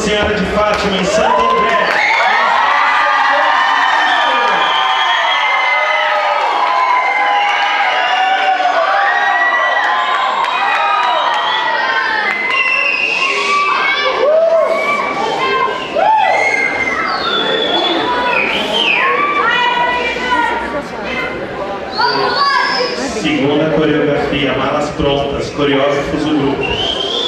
Senhora de Fátima, em Santo André. Segunda coreografia, Malas Prontas, coreógrafos do grupo.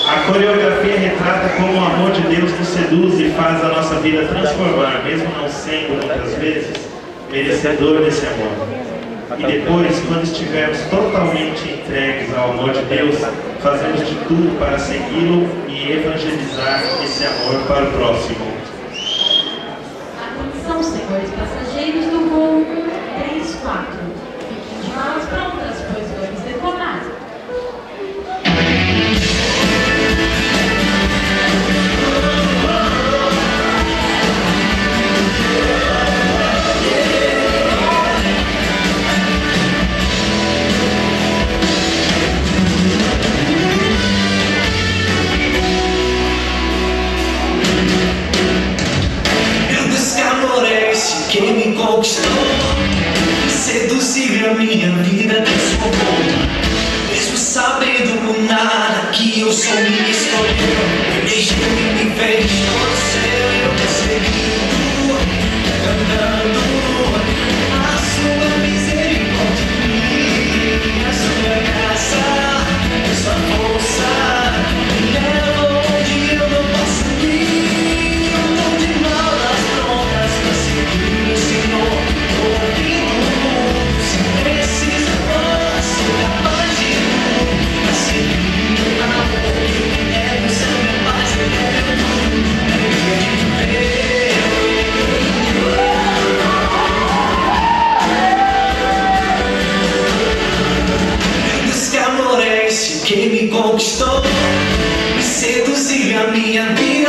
A coreografia retrata como o amor de Deus nos seduz e faz a nossa vida transformar, mesmo não sendo, muitas vezes, merecedor desse amor. E depois, quando estivermos totalmente entregues ao amor de Deus, fazemos de tudo para segui-lo e evangelizar esse amor para o próximo. Atenção, senhores passageiros do voo 134. Fiquem de malas prontas, pois vamos decolar. Quem me conquistou, seduziu a minha vida, transformou. Mesmo sabendo por nada que eu sou, me escolheu. Deixou-me me fez torcer, eu persegui cantando a sua misericórdia, a sua graça, a sua força. Quem me conquistou, me seduziu a minha vida.